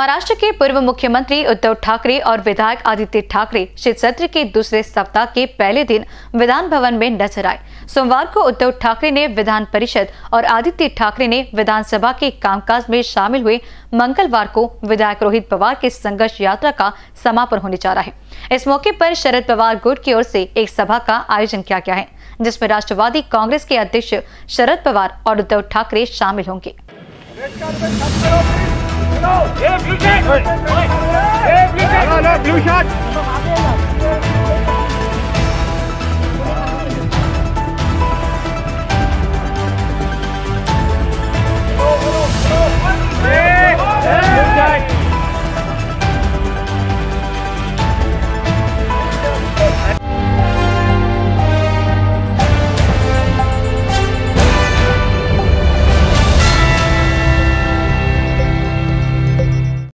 महाराष्ट्र के पूर्व मुख्यमंत्री उद्धव ठाकरे और विधायक आदित्य ठाकरे शीत सत्र के दूसरे सप्ताह के पहले दिन विधान भवन में नजर आए। सोमवार को उद्धव ठाकरे ने विधान परिषद और आदित्य ठाकरे ने विधानसभा के कामकाज में शामिल हुए। मंगलवार को विधायक रोहित पवार के संघर्ष यात्रा का समापन होने जा रहा है। इस मौके पर शरद पवार गुट की ओर से एक सभा का आयोजन किया गया है, जिसमें राष्ट्रवादी कांग्रेस के अध्यक्ष शरद पवार और उद्धव ठाकरे शामिल होंगे।